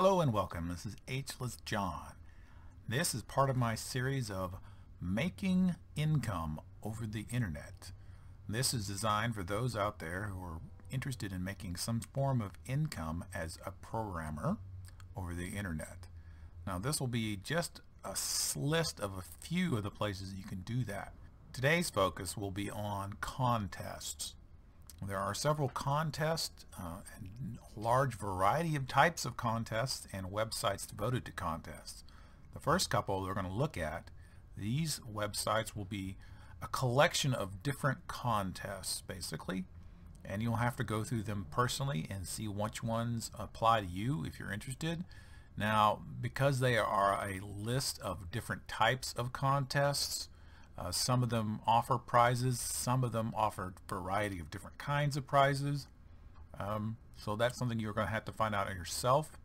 Hello and welcome. This is H'less John. This is part of my series of making income over the internet. This is designed for those out there who are interested in making some form of income as a programmer over the internet. Now this will be just a list of a few of the places you can do that. Today's focus will be on contests. There are several contests, and a large variety of types of contests and websites devoted to contests. The first couple we're going to look at, these websites will be a collection of different contests basically, and you'll have to go through them personally and see which ones apply to you if you're interested. Now, because they are a list of different types of contests, some of them offer prizes, some of them offer a variety of different kinds of prizes. So that's something you're going to have to find out yourself.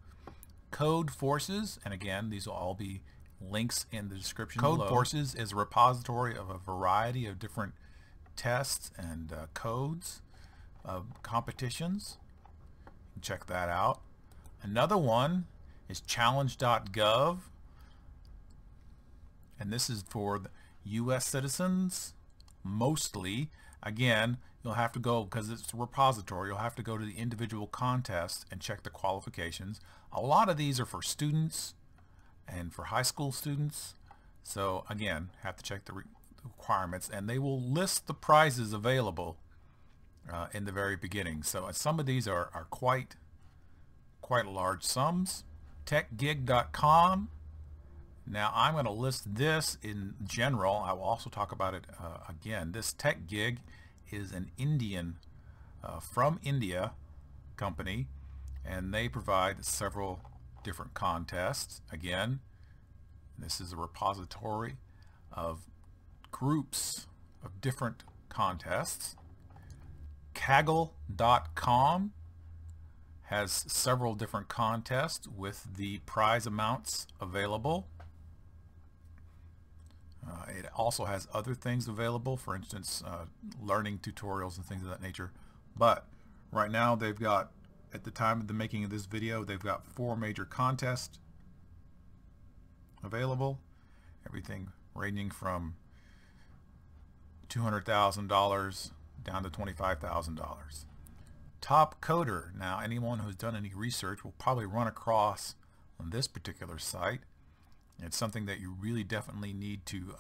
Codeforces, and again, these will all be links in the description below. Codeforces is a repository of a variety of different tests and codes of competitions. Check that out. Another one is Challenge.gov, and this is for the U.S. citizens mostly. Again, you'll have to go, because it's a repository, you'll have to go to the individual contests and check the qualifications. A lot of these are for students and for high school students, so again, have to check the requirements, and they will list the prizes available in the very beginning. So some of these are quite large sums. TechGig.com. Now I'm going to list this in general. I will also talk about it again. This TechGig is an Indian, from India company, and they provide several different contests. Again, this is a repository of groups of different contests. Kaggle.com has several different contests with the prize amounts available. It also has other things available, for instance, learning tutorials and things of that nature. But right now they've got, at the time of the making of this video, they've got 4 major contests available. Everything ranging from $200,000 down to $25,000. Top Coder. Now anyone who's done any research will probably run across on this particular site. It's something that you really definitely need to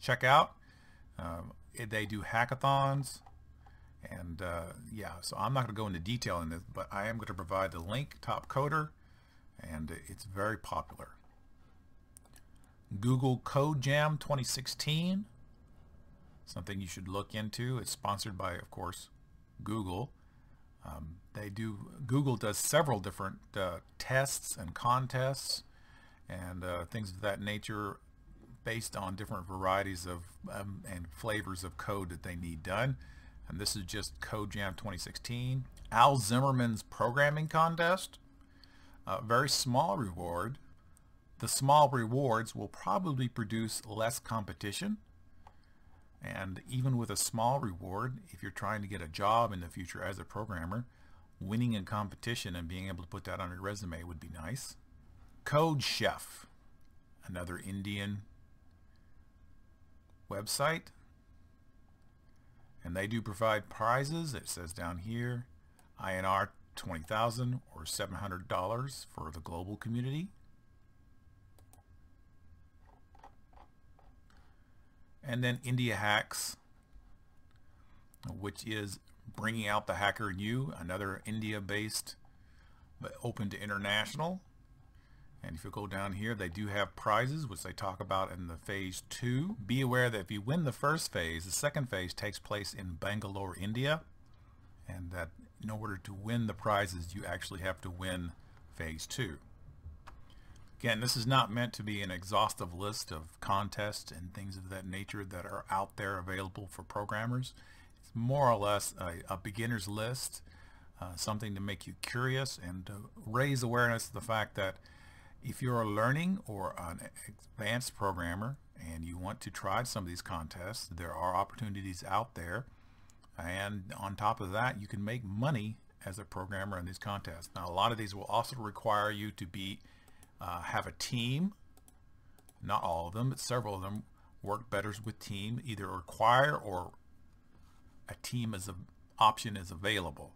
check out. They do hackathons, and yeah, so I'm not going to go into detail in this, but I am going to provide the link, Top Coder, and it's very popular. Google Code Jam 2016, something you should look into. It's sponsored by, of course, Google. Google does several different tests and contests and things of that nature based on different varieties of and flavors of code that they need done. And this is just Code Jam 2016. Al Zimmerman's Programming Contest, a very small reward. The small rewards will probably produce less competition, and even with a small reward, if you're trying to get a job in the future as a programmer, winning a competition and being able to put that on your resume would be nice. Code Chef, another Indian website, and they do provide prizes. It says down here INR 20,000 or $700 for the global community. And then India Hacks, which is bringing out the hacker in you, another India based but open to international. And if you go down here, they do have prizes, which they talk about in the phase 2. Be aware that if you win the first phase, the second phase takes place in Bangalore, India, and that in order to win the prizes, you actually have to win phase 2. Again, this is not meant to be an exhaustive list of contests and things of that nature that are out there available for programmers. It's more or less a beginner's list, something to make you curious and to raise awareness of the fact that if you're a learning or an advanced programmer and you want to try some of these contests, there are opportunities out there. And on top of that, you can make money as a programmer in these contests. Now, a lot of these will also require you to be have a team. Not all of them, but several of them work better with team, either require or a team as an option is available.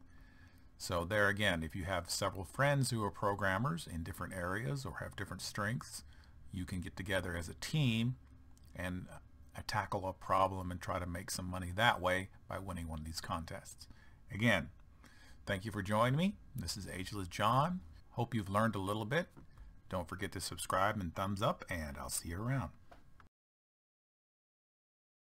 So there again, if you have several friends who are programmers in different areas or have different strengths, you can get together as a team and tackle a problem and try to make some money that way by winning one of these contests. Again, thank you for joining me. This is Ageless John. Hope you've learned a little bit. Don't forget to subscribe and thumbs up, and I'll see you around.